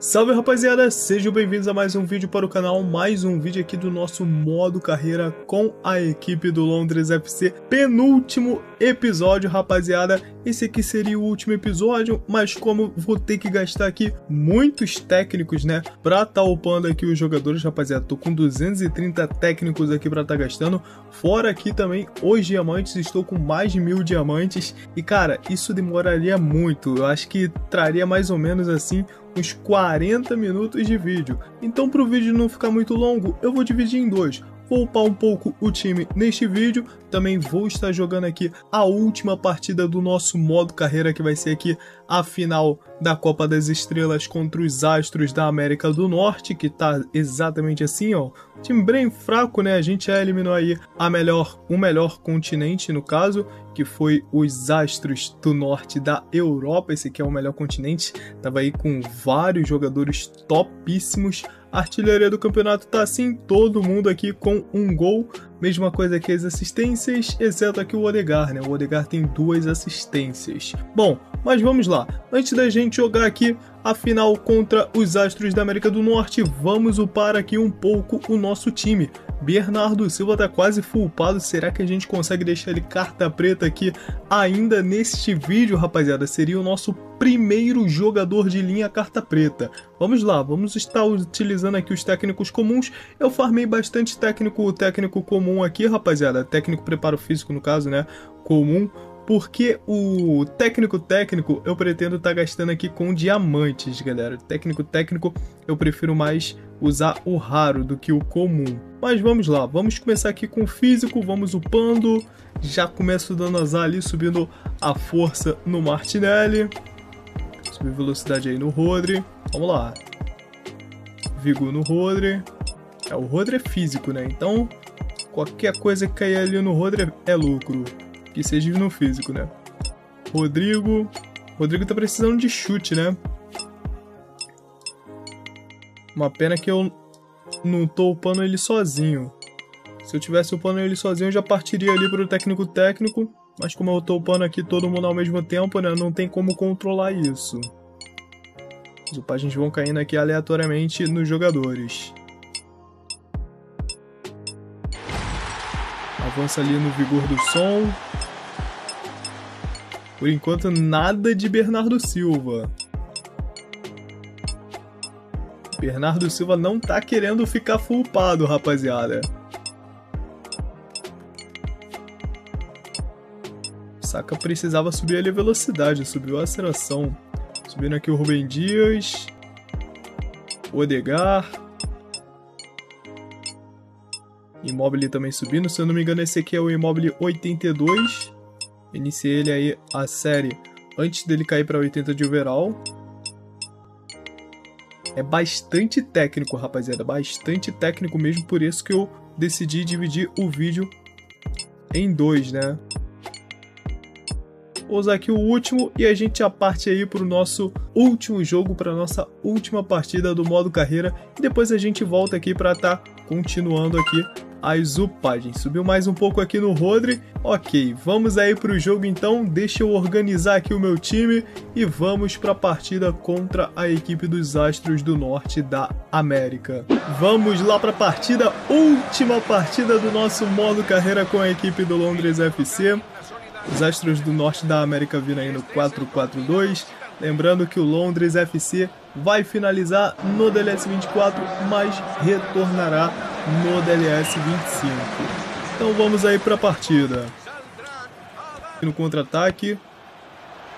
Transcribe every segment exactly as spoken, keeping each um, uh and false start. Salve rapaziada, sejam bem-vindos a mais um vídeo para o canal, mais um vídeo aqui do nosso Modo Carreira com a equipe do Londres F C, penúltimo episódio rapaziada, esse aqui seria o último episódio, mas como vou ter que gastar aqui muitos técnicos, né, pra tá upando aqui os jogadores rapaziada, tô com duzentos e trinta técnicos aqui pra tá gastando, fora aqui também os diamantes, estou com mais de mil diamantes, e cara, isso demoraria muito, eu acho que traria mais ou menos assim, uns quarenta minutos de vídeo, então para o vídeo não ficar muito longo, eu vou dividir em dois. Vou upar um pouco o time neste vídeo, também vou estar jogando aqui a última partida do nosso modo carreira, que vai ser aqui a final da Copa das Estrelas contra os Astros da América do Norte, que tá exatamente assim, ó, time bem fraco, né, a gente já eliminou aí a melhor, o melhor continente, no caso, que foi os Astros do Norte da Europa, esse aqui é o melhor continente, tava aí com vários jogadores topíssimos. A artilharia do campeonato tá assim, todo mundo aqui com um gol. Mesma coisa que as assistências, exceto aqui o Odegaard, né? O Odegaard tem duas assistências. Bom, mas vamos lá. Antes da gente jogar aqui a final contra os Astros da América do Norte, vamos upar aqui um pouco o nosso time. Bernardo Silva tá quase full upado. Será que a gente consegue deixar ele carta preta aqui ainda neste vídeo, rapaziada? Seria o nosso primeiro jogador de linha carta preta. Vamos lá, vamos estar utilizando aqui os técnicos comuns. Eu farmei bastante técnico, o técnico comum aqui, rapaziada. Técnico preparo físico, no caso, né? Comum. Porque o técnico técnico eu pretendo estar tá gastando aqui com diamantes, galera. Técnico técnico eu prefiro mais usar o raro do que o comum. Mas vamos lá, vamos começar aqui com o físico, vamos upando. Já começo dando azar ali, subindo a força no Martinelli. Subir velocidade aí no Rodri. Vamos lá. Vigor no Rodri. É, o Rodri é físico, né? Então qualquer coisa que cair ali no Rodri é lucro. Que seja no físico, né? Rodrigo. Rodrigo tá precisando de chute, né? Uma pena que eu não tô upando ele sozinho. Se eu tivesse upando ele sozinho, eu já partiria ali pro técnico técnico. Mas como eu tô upando aqui todo mundo ao mesmo tempo, né? Não tem como controlar isso. As upagens vão caindo aqui aleatoriamente nos jogadores. Avança ali no vigor do Son. Por enquanto, nada de Bernardo Silva. Bernardo Silva não tá querendo ficar fulpado, rapaziada. Saka precisava subir ali a velocidade, subiu a aceleração. Subindo aqui o Rúben Dias. Odegaard. Immobile também subindo, se eu não me engano esse aqui é o Immobile oitenta e dois. Iniciei ele aí a série antes dele cair para oitenta de overall. É bastante técnico, rapaziada, bastante técnico mesmo, por isso que eu decidi dividir o vídeo em dois, né? Vou usar aqui o último e a gente já parte aí para o nosso último jogo, para nossa última partida do modo carreira. E depois a gente volta aqui para estar tá continuando aqui as upagens. Subiu mais um pouco aqui no Rodri. Ok, vamos aí para o jogo então. Deixa eu organizar aqui o meu time e vamos para a partida contra a equipe dos Astros do Norte da América. Vamos lá para a partida, última partida do nosso modo carreira com a equipe do Londres F C. Os Astros do Norte da América vindo aí no quatro quatro dois. Lembrando que o Londres F C vai finalizar no D L S vinte e quatro, mas retornará no D L S vinte e cinco. Então vamos aí para a partida. No contra-ataque.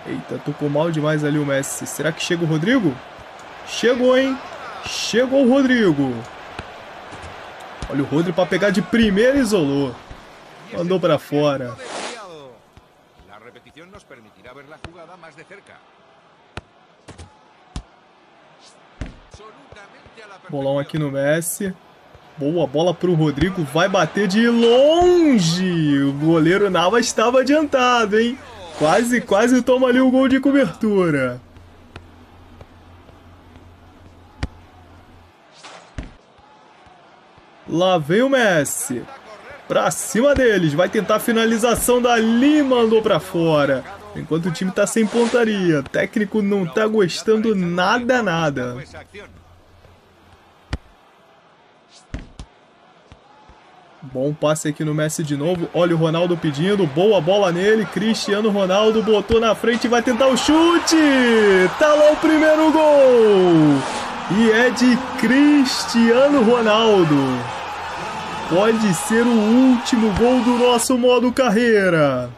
Eita, tocou mal demais ali o Messi. Será que chega o Rodrigo? Chegou, hein? Chegou o Rodrigo. Olha o Rodrigo para pegar de primeira, isolou. Mandou para fora. A repetição nos permitirá ver a jogada mais de cerca. Bolão aqui no Messi. Boa bola para o Rodrigo. Vai bater de longe. O goleiro Navas estava adiantado, hein? Quase, quase toma ali o gol de cobertura. Lá vem o Messi. Para cima deles. Vai tentar a finalização dali. Mandou para fora. enquanto o time tá sem pontaria. O técnico não tá gostando nada, nada. Bom passe aqui no Messi de novo. Olha o Ronaldo pedindo. Boa bola nele. Cristiano Ronaldo botou na frente e vai tentar o chute. Tá lá o primeiro gol. E é de Cristiano Ronaldo. Pode ser o último gol do nosso modo carreira.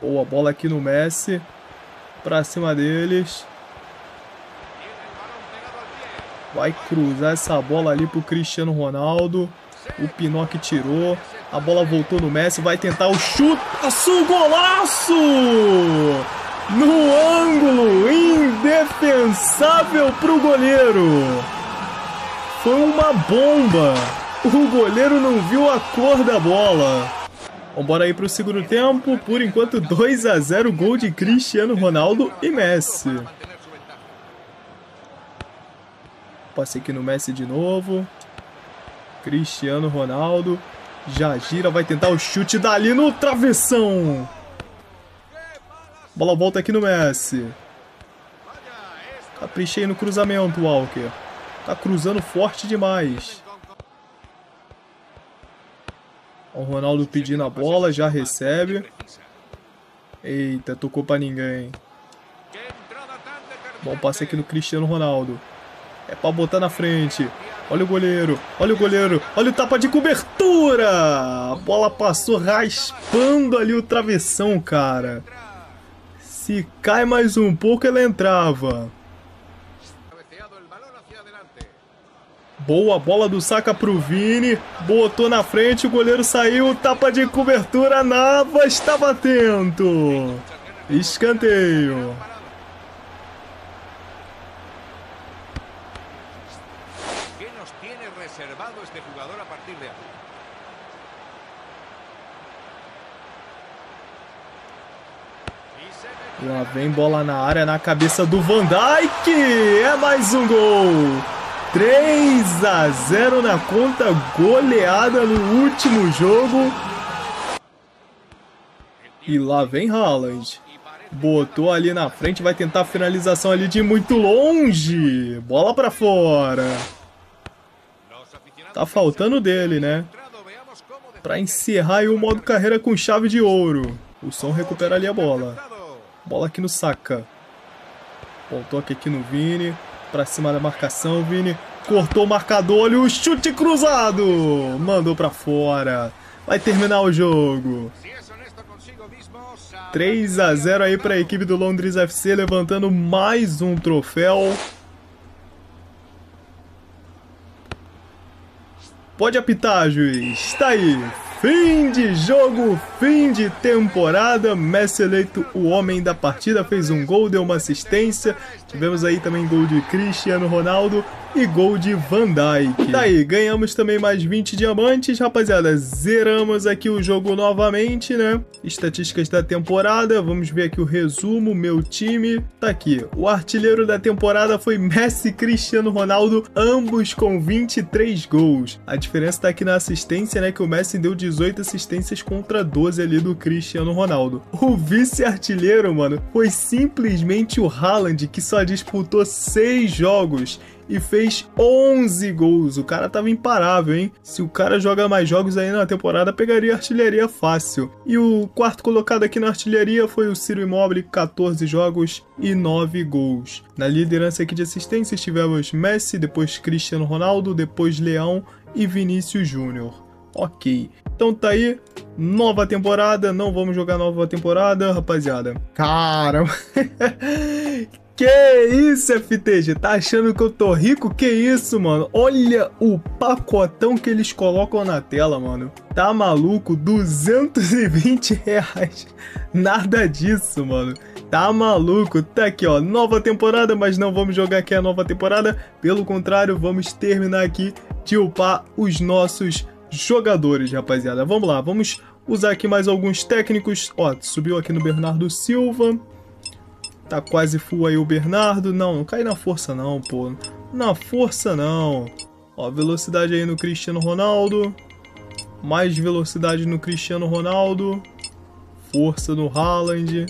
Boa bola aqui no Messi. Pra cima deles. Vai cruzar essa bola ali pro Cristiano Ronaldo. O Pinocchio tirou, a bola voltou no Messi, vai tentar o chutaço, golaço! No ângulo, indefensável para o goleiro. Foi uma bomba, o goleiro não viu a cor da bola. Vambora aí para o segundo tempo, por enquanto dois a zero, gol de Cristiano Ronaldo e Messi. Passei aqui no Messi de novo. Cristiano Ronaldo já gira, vai tentar o chute dali no travessão. Bola volta aqui no Messi. Caprichei no cruzamento, Walker. Tá cruzando forte demais. O Ronaldo pedindo a bola, já recebe. Eita, tocou pra ninguém. Bom passe aqui no Cristiano Ronaldo. É pra botar na frente. Olha o goleiro, olha o goleiro, olha o tapa de cobertura! A bola passou raspando ali o travessão, cara. Se cai mais um pouco, ela entrava. Boa bola do Saka pro Vini, botou na frente, o goleiro saiu, tapa de cobertura, Navas estava atento. Escanteio. Lá vem bola na área, na cabeça do Van Dijk. É mais um gol. três a zero na conta, goleada no último jogo. E lá vem Haaland. Botou ali na frente, vai tentar a finalização ali de muito longe. Bola pra fora. Tá faltando dele, né? Pra encerrar aí o modo carreira com chave de ouro. O Son recupera ali a bola. Bola aqui no Saka. Bom toque aqui no Vini. Pra cima da marcação, Vini. Cortou o marcador, olha o chute cruzado. Mandou pra fora. Vai terminar o jogo. três a zero aí pra equipe do Londres F C. Levantando mais um troféu. Pode apitar, juiz. Tá aí. Fim de jogo, fim de temporada, Messi eleito o homem da partida, fez um gol, deu uma assistência, tivemos aí também gol de Cristiano Ronaldo e gol de Van Dijk. Tá aí, ganhamos também mais vinte diamantes, rapaziada, zeramos aqui o jogo novamente, né? Estatísticas da temporada, vamos ver aqui o resumo, meu time, tá aqui. O artilheiro da temporada foi Messi e Cristiano Ronaldo, ambos com vinte e três gols. A diferença tá aqui na assistência, né, que o Messi deu de dezoito assistências contra doze ali do Cristiano Ronaldo. O vice-artilheiro, mano, foi simplesmente o Haaland, que só disputou seis jogos e fez onze gols. O cara tava imparável, hein? Se o cara joga mais jogos aí na temporada, pegaria artilharia fácil. E o quarto colocado aqui na artilharia foi o Ciro Immobile, quatorze jogos e nove gols. Na liderança aqui de assistências tivemos Messi, depois Cristiano Ronaldo, depois Leão e Vinícius Júnior. Ok, então tá aí, nova temporada, não vamos jogar nova temporada, rapaziada. Cara, que isso, F T G, tá achando que eu tô rico? Que isso, mano, olha o pacotão que eles colocam na tela, mano. Tá maluco, duzentos e vinte reais, nada disso, mano. Tá maluco? Tá aqui, ó, nova temporada, mas não vamos jogar aqui a nova temporada. Pelo contrário, vamos terminar aqui de upar os nossos jogadores, rapaziada. Vamos lá, vamos usar aqui mais alguns técnicos. Ó, subiu aqui no Bernardo Silva. Tá quase full aí o Bernardo. Não, não cai na força não, pô. Na força não. Ó, velocidade aí no Cristiano Ronaldo. Mais velocidade no Cristiano Ronaldo. força no Haaland.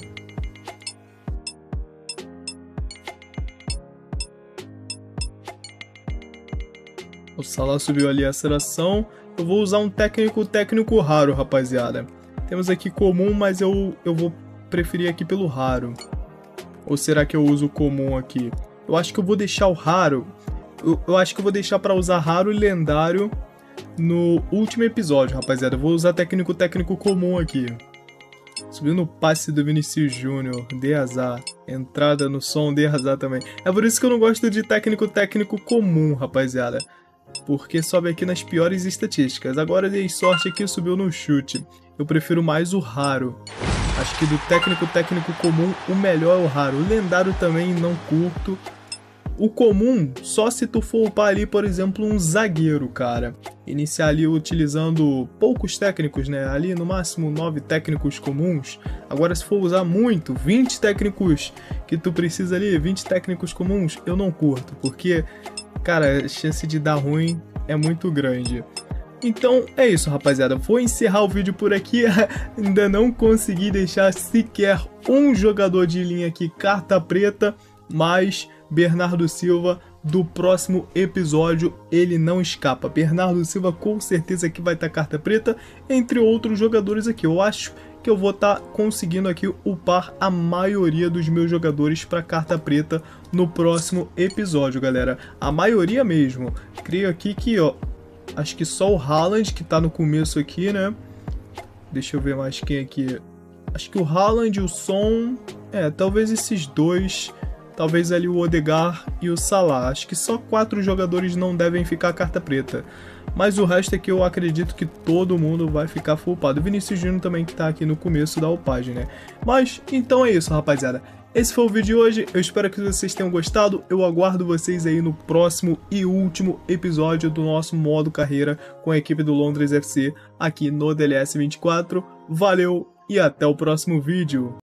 O Salah subiu ali a aceleração. Eu vou usar um técnico técnico raro, rapaziada. Temos aqui comum, mas eu, eu vou preferir aqui pelo raro. Ou será que eu uso o comum aqui? Eu acho que eu vou deixar o raro. Eu, eu acho que eu vou deixar para usar raro e lendário no último episódio, rapaziada. Eu vou usar técnico técnico comum aqui. Subindo o passe do Vinícius Júnior. Dei azar. Entrada no som, dei azar também. É por isso que eu não gosto de técnico técnico comum, rapaziada. Porque sobe aqui nas piores estatísticas. Agora dei sorte aqui, subiu no chute. Eu prefiro mais o raro. Acho que do técnico técnico comum, o melhor é o raro. O lendário também não curto. O comum, só se tu for upar ali, por exemplo, um zagueiro, cara. Iniciar ali utilizando poucos técnicos, né? Ali no máximo nove técnicos comuns. Agora se for usar muito, vinte técnicos que tu precisa ali, vinte técnicos comuns, eu não curto. Porque, cara, a chance de dar ruim é muito grande. Então é isso, rapaziada. Vou encerrar o vídeo por aqui. Ainda não consegui deixar sequer um jogador de linha aqui, carta preta, mas Bernardo Silva, do próximo episódio, ele não escapa. Bernardo Silva com certeza que vai estar carta preta, entre outros jogadores aqui. Eu acho que eu vou estar conseguindo aqui upar a maioria dos meus jogadores para carta preta no próximo episódio, galera. A maioria mesmo. Creio aqui que, ó, acho que só o Haaland que tá no começo aqui, né? Deixa eu ver mais quem aqui. Acho que o Haaland e o Son. É, talvez esses dois. Talvez ali o Odegaard e o Salah. Acho que só quatro jogadores não devem ficar carta preta. Mas o resto aqui eu acredito que todo mundo vai ficar full upado. O Vinícius Júnior também que tá aqui no começo da upagem, né? Mas, então é isso, rapaziada. Esse foi o vídeo de hoje. Eu espero que vocês tenham gostado. Eu aguardo vocês aí no próximo e último episódio do nosso Modo Carreira com a equipe do Londres F C aqui no D L S vinte e quatro. Valeu e até o próximo vídeo.